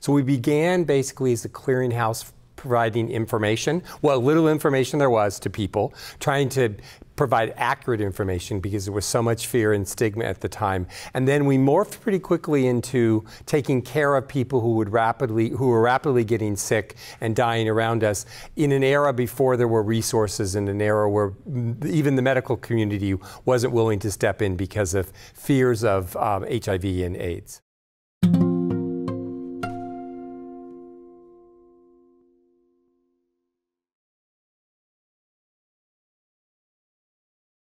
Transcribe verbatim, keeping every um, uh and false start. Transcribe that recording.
So we began basically as a clearinghouse providing information, well, little information there was to people, trying to provide accurate information because there was so much fear and stigma at the time. And then we morphed pretty quickly into taking care of people who would rapidly, who were rapidly getting sick and dying around us in an era before there were resources, in an era where even the medical community wasn't willing to step in because of fears of um, H I V and AIDS.